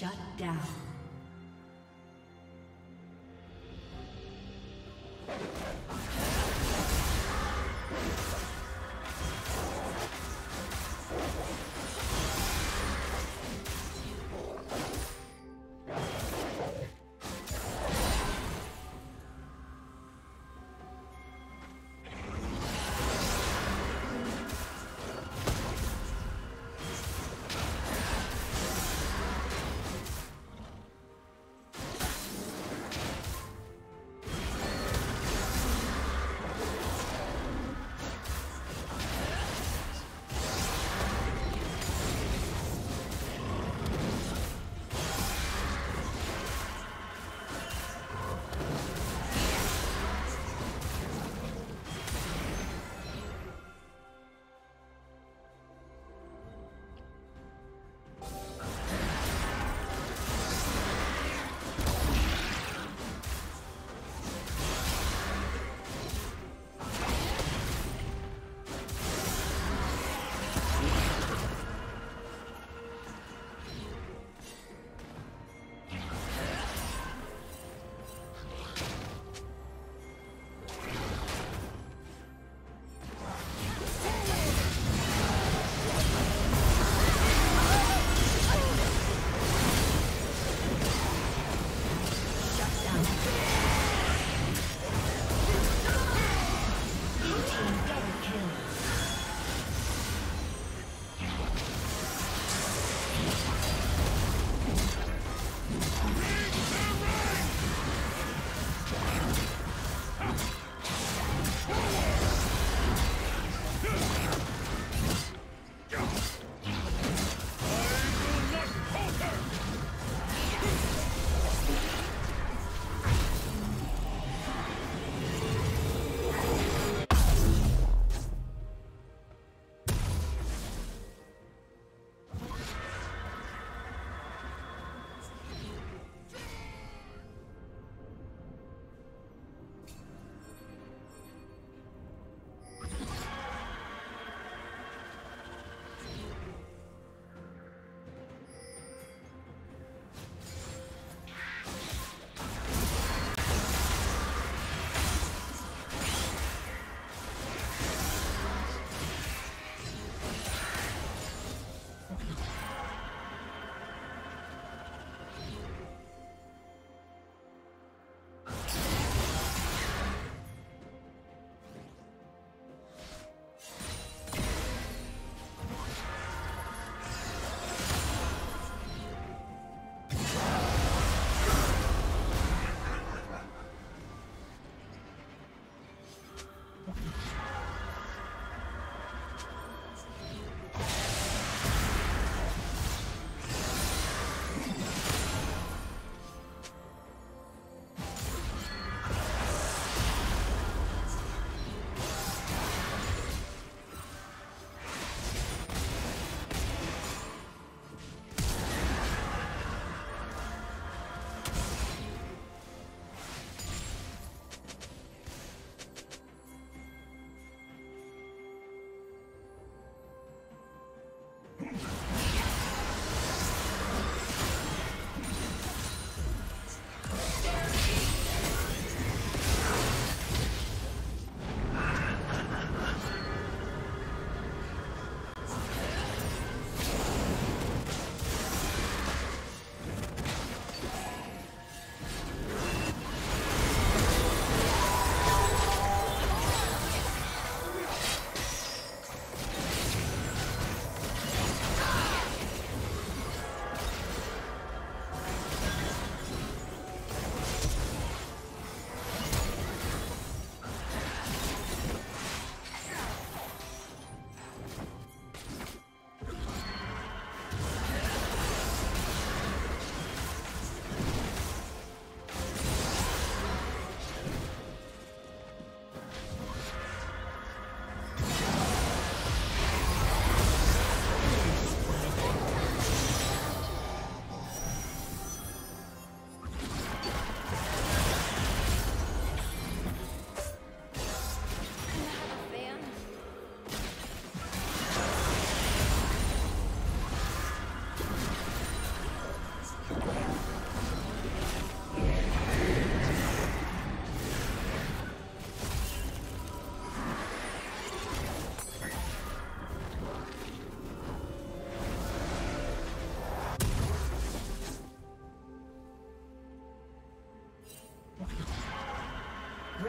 Shut down.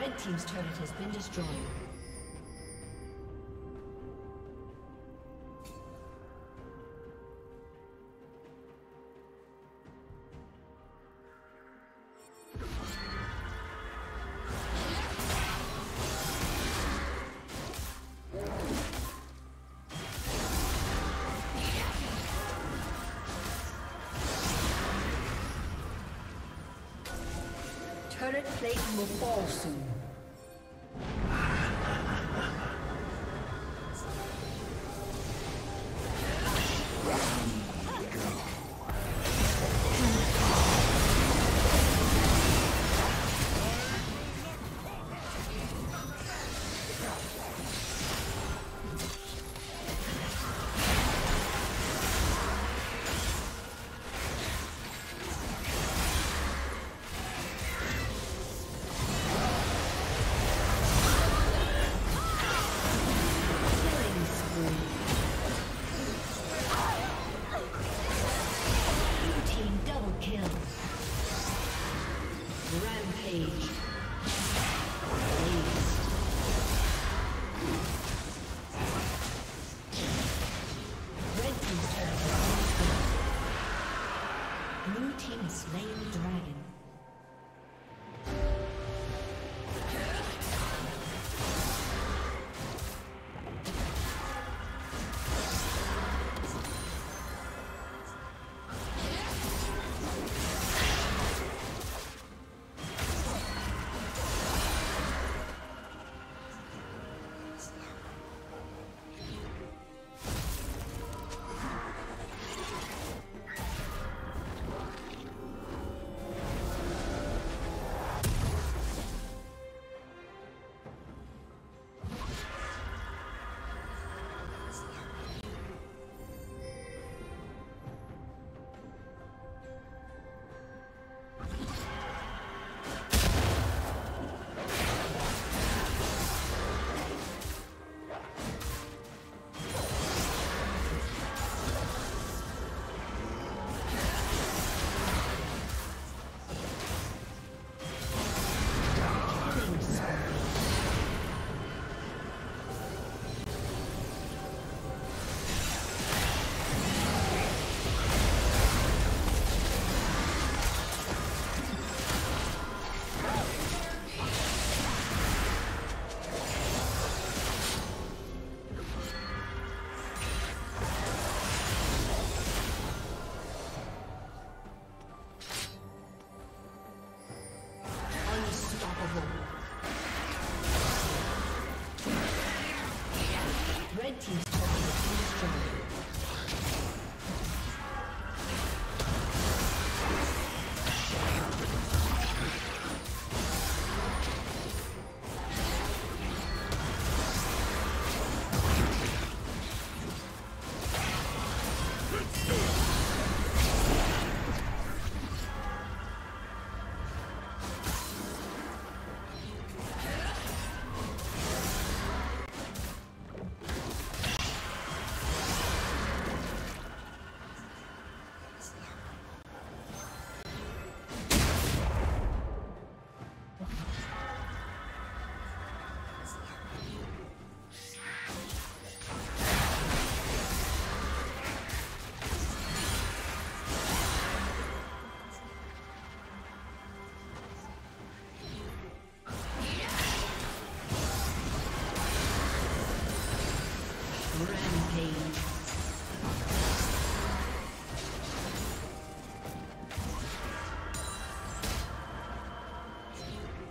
Red Team's turret has been destroyed. Turret plate will fall soon.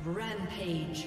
Rampage.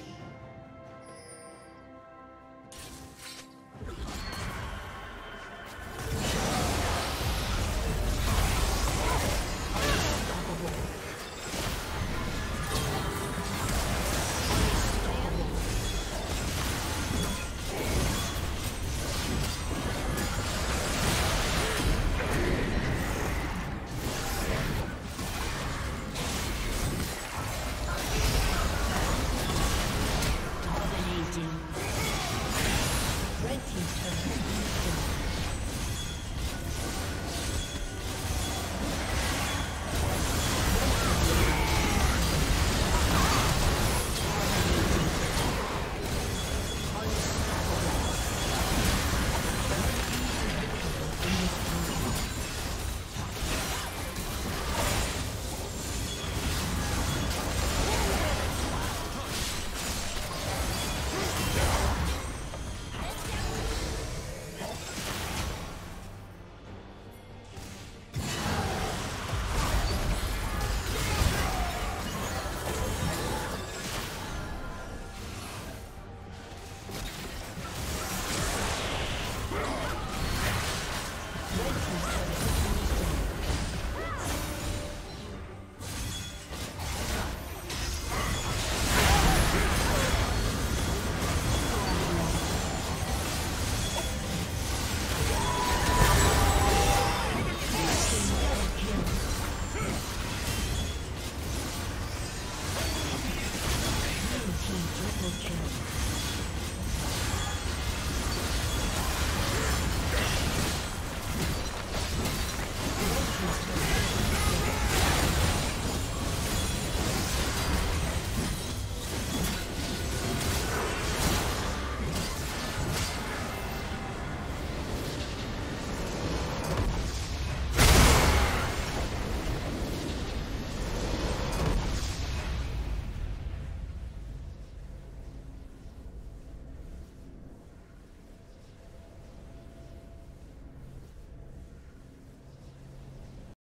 Triple kill.